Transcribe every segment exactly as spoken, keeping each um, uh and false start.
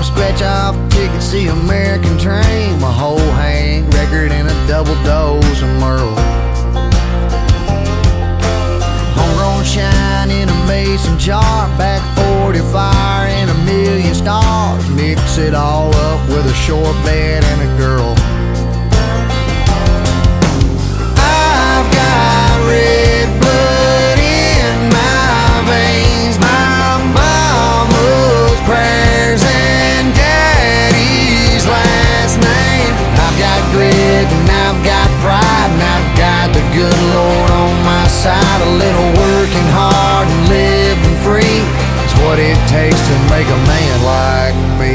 a scratch-off ticket, see American Train, my whole hang record and a double dose of Merle. Homegrown shine in a mason jar, back forty fire and a million stars. Mix it all up with a short bed and a girl. I've got red blood in my veins, my mama's prayers and daddy's last name. I've got grit and I've got pride, and I've got the good Lord on my side. A little working hard and living free is what it takes to make a man like me.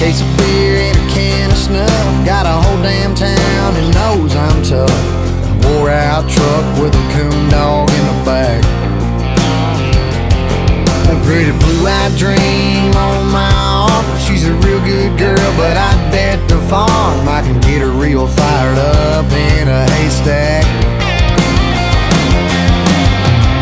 Case of beer and a can of snuff, got a whole damn town that knows I'm tough. A wore out truck with a coon dog in the back, a pretty blue-eyed dream on my arm. She's a real good girl, but I bet the farm I can get her real fired up in a haystack.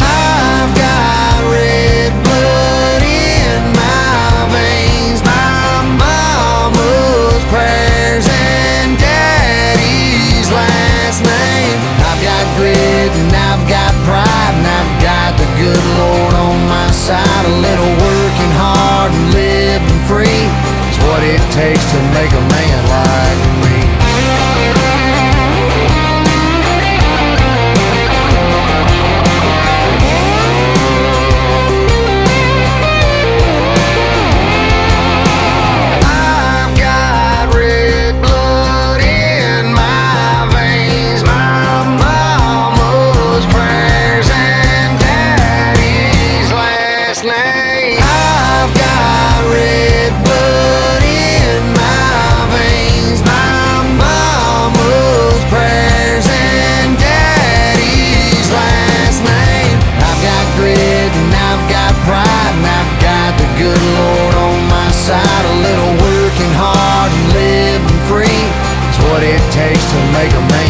I've got red blood in my veins, my mama's prayers and daddy's last name. I've got grit and I've got pride, and I've got the good Lord on my side. A little working hard and living free is what it takes to make a man like me. Good Lord on my side, a little working hard and living free is what it takes to make a man.